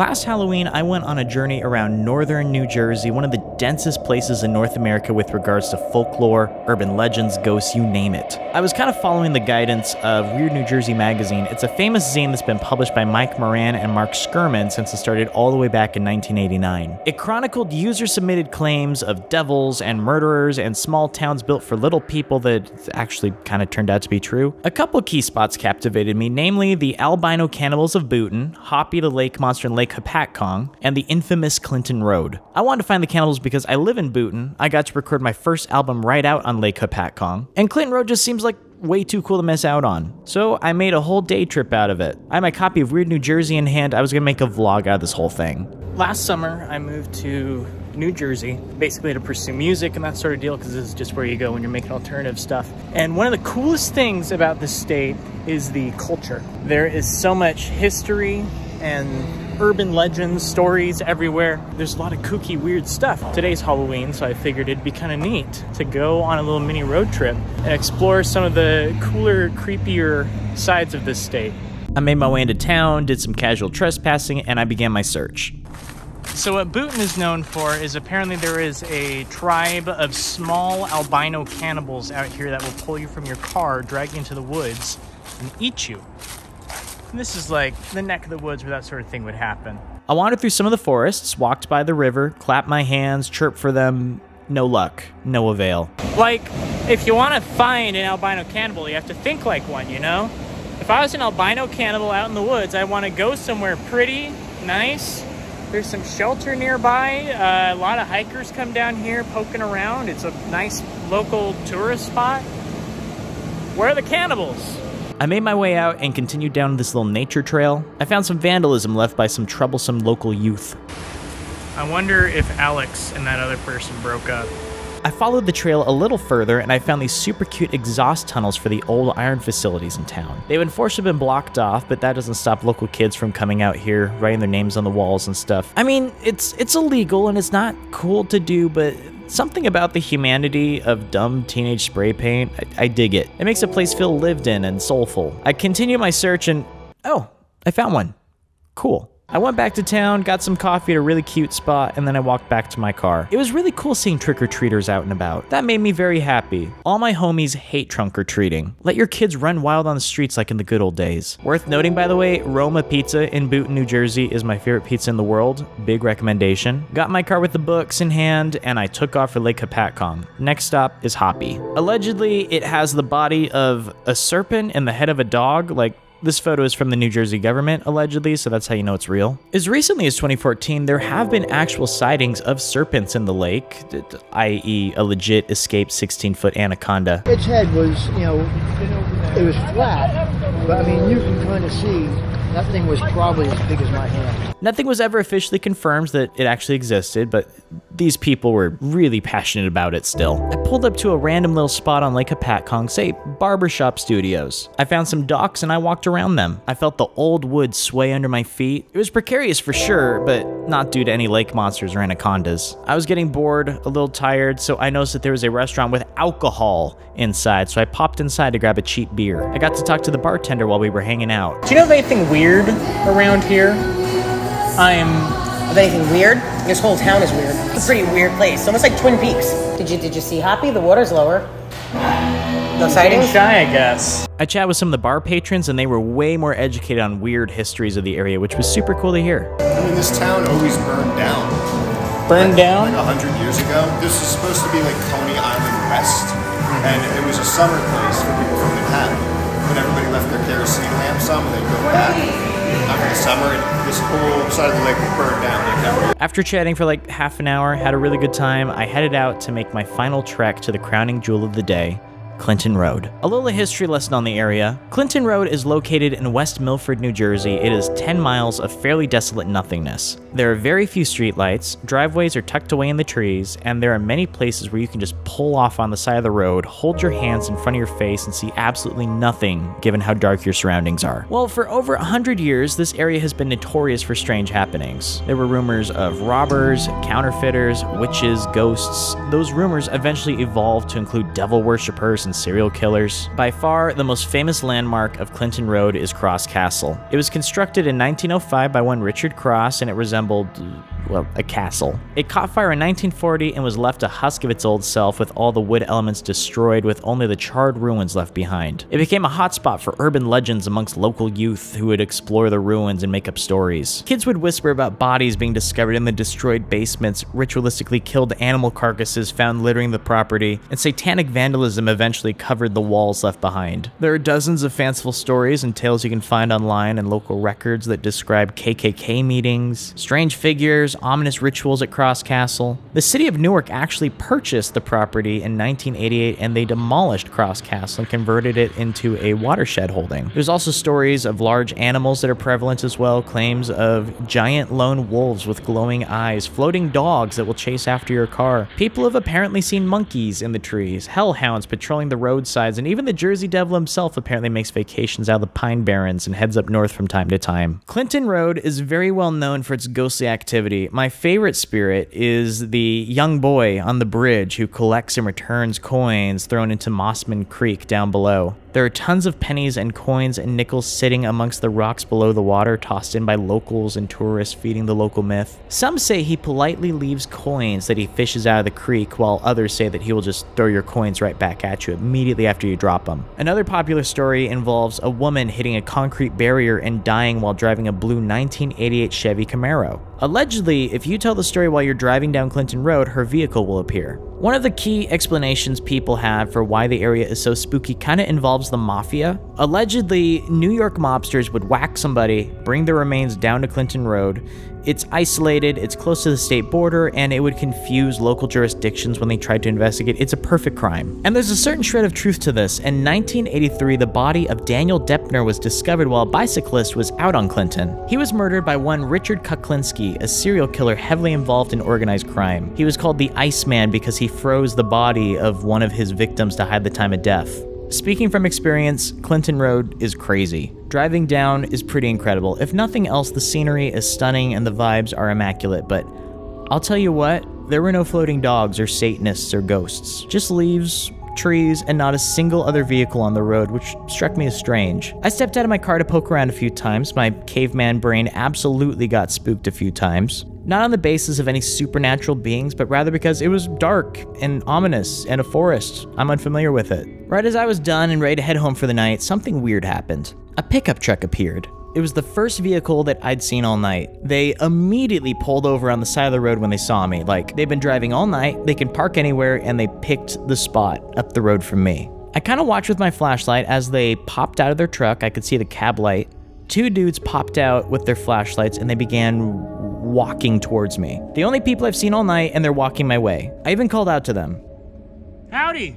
Last Halloween, I went on a journey around northern New Jersey, one of the densest places in North America with regards to folklore, urban legends, ghosts, you name it. I was kind of following the guidance of Weird New Jersey Magazine. It's a famous zine that's been published by Mike Moran and Mark Skerman since it started all the way back in 1989. It chronicled user-submitted claims of devils and murderers and small towns built for little people that actually kind of turned out to be true. A couple key spots captivated me, namely the albino cannibals of Boonton, Hoppy the Lake Monster in Lake Hopatcong, and the infamous Clinton Road. I wanted to find the cannibals because I live in Boonton, I got to record my first album right out on Lake Hopatcong, and Clinton Road just seems like way too cool to miss out on. So I made a whole day trip out of it. I had my copy of Weird New Jersey in hand, I was gonna make a vlog out of this whole thing. Last summer, I moved to New Jersey, basically to pursue music and that sort of deal, because this is just where you go when you're making alternative stuff. And one of the coolest things about this state is the culture. There is so much history and urban legends, stories everywhere. There's a lot of kooky, weird stuff. Today's Halloween, so I figured it'd be kind of neat to go on a little mini road trip and explore some of the cooler, creepier sides of this state. I made my way into town, did some casual trespassing, and I began my search. So what Boonton is known for is apparently there is a tribe of small albino cannibals out here that will pull you from your car, drag you into the woods, and eat you. And this is like the neck of the woods where that sort of thing would happen. I wandered through some of the forests, walked by the river, clapped my hands, chirped for them. No luck, no avail. Like, if you want to find an albino cannibal, you have to think like one, you know? If I was an albino cannibal out in the woods, I'd want to go somewhere pretty, nice. There's some shelter nearby. A lot of hikers come down here poking around. It's a nice local tourist spot. Where are the cannibals? I made my way out and continued down this little nature trail. I found some vandalism left by some troublesome local youth. I wonder if Alex and that other person broke up. I followed the trail a little further and I found these super cute exhaust tunnels for the old iron facilities in town. They've unfortunately been blocked off, but that doesn't stop local kids from coming out here, writing their names on the walls and stuff. I mean, it's illegal and it's not cool to do, but something about the humanity of dumb teenage spray paint, I dig it. It makes a place feel lived in and soulful. I continue my search and, oh, I found one. Cool. I went back to town, got some coffee at a really cute spot, and then I walked back to my car. It was really cool seeing trick-or-treaters out and about. That made me very happy. All my homies hate trunk-or-treating. Let your kids run wild on the streets like in the good old days. Worth noting, by the way, Roma Pizza in Boonton, New Jersey is my favorite pizza in the world. Big recommendation. Got my car with the books in hand, and I took off for Lake Hopatcong. Next stop is Hoppy. Allegedly, it has the body of a serpent and the head of a dog, like, this photo is from the New Jersey government, allegedly, so that's how you know it's real. As recently as 2014, there have been actual sightings of serpents in the lake, i.e. a legit escaped 16-foot anaconda. Its head was, you know, it was flat, but I mean, you can kind of see that thing was probably as big as my hand. Nothing was ever officially confirmed that it actually existed, but these people were really passionate about it still. I pulled up to a random little spot on Lake Hopatcong, say Barbershop Studios. I found some docks and I walked around them. I felt the old wood sway under my feet. It was precarious for sure, but not due to any lake monsters or anacondas. I was getting bored, a little tired, so I noticed that there was a restaurant with alcohol inside, so I popped inside to grab a cheap beer. I got to talk to the bartender while we were hanging out. Do you know of anything weird around here? Of anything weird? This whole town is weird. It's a pretty weird place. Almost like Twin Peaks. Did you see Hoppy? The water's lower. No sightings? Shy, I guess. I chatted with some of the bar patrons and they were way more educated on weird histories of the area, which was super cool to hear. I mean, this town always burned down. Burned down? Like 100 years ago. This is supposed to be like Coney Island West. And it was a summer place for people from Manhattan. When everybody left their kerosene lamps on, they'd go back after the summer, and this whole side of the lake would burn down. After chatting for like half an hour, had a really good time, I headed out to make my final trek to the crowning jewel of the day, Clinton Road. A little history lesson on the area. Clinton Road is located in West Milford, New Jersey. It is 10 miles of fairly desolate nothingness. There are very few streetlights, driveways are tucked away in the trees, and there are many places where you can just pull off on the side of the road, hold your hands in front of your face, and see absolutely nothing given how dark your surroundings are. Well, for over 100 years, this area has been notorious for strange happenings. There were rumors of robbers, counterfeiters, witches, ghosts. Those rumors eventually evolved to include devil worshippers and and serial killers. By far, the most famous landmark of Clinton Road is Cross Castle. It was constructed in 1905 by one Richard Cross, and it resembled, well, a castle. It caught fire in 1940 and was left a husk of its old self, with all the wood elements destroyed, with only the charred ruins left behind. It became a hotspot for urban legends amongst local youth who would explore the ruins and make up stories. Kids would whisper about bodies being discovered in the destroyed basements, ritualistically killed animal carcasses found littering the property, and satanic vandalism eventually covered the walls left behind. There are dozens of fanciful stories and tales you can find online and local records that describe KKK meetings, strange figures, ominous rituals at Cross Castle. The city of Newark actually purchased the property in 1988, and they demolished Cross Castle and converted it into a watershed holding. There's also stories of large animals that are prevalent as well, claims of giant lone wolves with glowing eyes, floating dogs that will chase after your car. People have apparently seen monkeys in the trees, hellhounds patrolling the roadsides, and even the Jersey Devil himself apparently makes vacations out of the Pine Barrens and heads up north from time to time. Clinton Road is very well known for its ghostly activity. My favorite spirit is the young boy on the bridge who collects and returns coins thrown into Mossman Creek down below. There are tons of pennies and coins and nickels sitting amongst the rocks below the water, tossed in by locals and tourists, feeding the local myth. Some say he politely leaves coins that he fishes out of the creek, while others say that he will just throw your coins right back at you immediately after you drop them. Another popular story involves a woman hitting a concrete barrier and dying while driving a blue 1988 Chevy Camaro. Allegedly, if you tell the story while you're driving down Clinton Road, her vehicle will appear. One of the key explanations people have for why the area is so spooky kind of involves the mafia. Allegedly, New York mobsters would whack somebody, bring their remains down to Clinton Road. It's isolated, it's close to the state border, and it would confuse local jurisdictions when they tried to investigate. It's a perfect crime. And there's a certain shred of truth to this. In 1983, the body of Daniel Deppner was discovered while a bicyclist was out on Clinton. He was murdered by one Richard Kuklinski, a serial killer heavily involved in organized crime. He was called the Iceman because he froze the body of one of his victims to hide the time of death. Speaking from experience, Clinton Road is crazy. Driving down is pretty incredible. If nothing else, the scenery is stunning and the vibes are immaculate, but I'll tell you what, there were no floating dogs or Satanists or ghosts. Just leaves, trees, and not a single other vehicle on the road, which struck me as strange. I stepped out of my car to poke around a few times. My caveman brain absolutely got spooked a few times. Not on the basis of any supernatural beings, but rather because it was dark and ominous and a forest. I'm unfamiliar with it. Right as I was done and ready to head home for the night, something weird happened. A pickup truck appeared. It was the first vehicle that I'd seen all night. They immediately pulled over on the side of the road when they saw me. Like, they've been driving all night, they can park anywhere, and they picked the spot up the road from me. I kind of watched with my flashlight as they popped out of their truck. I could see the cab light. Two dudes popped out with their flashlights and they began walking towards me. The only people I've seen all night, and they're walking my way. I even called out to them. Howdy!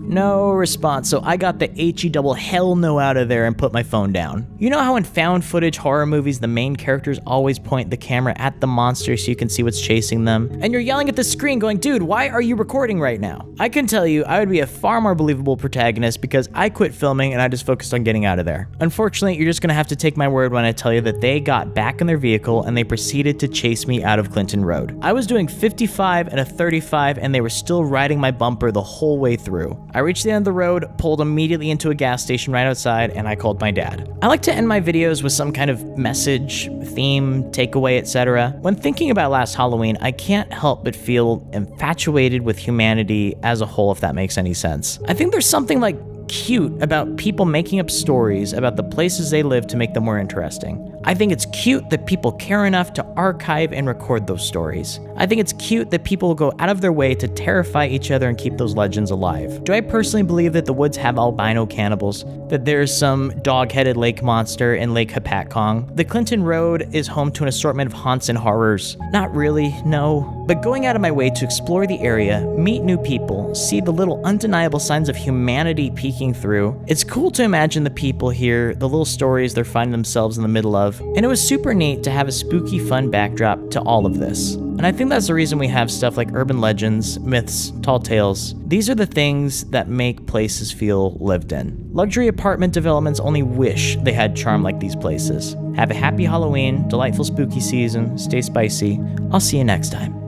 No response, so I got the HE double hell no out of there and put my phone down. You know how in found footage horror movies, the main characters always point the camera at the monster so you can see what's chasing them? And you're yelling at the screen going, dude, why are you recording right now? I can tell you, I would be a far more believable protagonist because I quit filming and I just focused on getting out of there. Unfortunately, you're just gonna have to take my word when I tell you that they got back in their vehicle and they proceeded to chase me out of Clinton Road. I was doing 55 and a 35 and they were still riding my bumper the whole way through. I reached the end of the road, pulled immediately into a gas station right outside, and I called my dad. I like to end my videos with some kind of message, theme, takeaway, etc. When thinking about last Halloween, I can't help but feel infatuated with humanity as a whole, if that makes any sense. I think there's something like cute about people making up stories about the places they live to make them more interesting. I think it's cute that people care enough to archive and record those stories. I think it's cute that people go out of their way to terrify each other and keep those legends alive. Do I personally believe that the woods have albino cannibals? That there's some dog-headed lake monster in Lake Hopatcong? The Clinton Road is home to an assortment of haunts and horrors. Not really, no. But going out of my way to explore the area, meet new people, see the little undeniable signs of humanity peeking through, it's cool to imagine the people here, the little stories they're finding themselves in the middle of, and it was super neat to have a spooky, fun backdrop to all of this. And I think that's the reason we have stuff like urban legends, myths, tall tales. These are the things that make places feel lived in. Luxury apartment developments only wish they had charm like these places. Have a happy Halloween, delightful spooky season, stay spicy. I'll see you next time.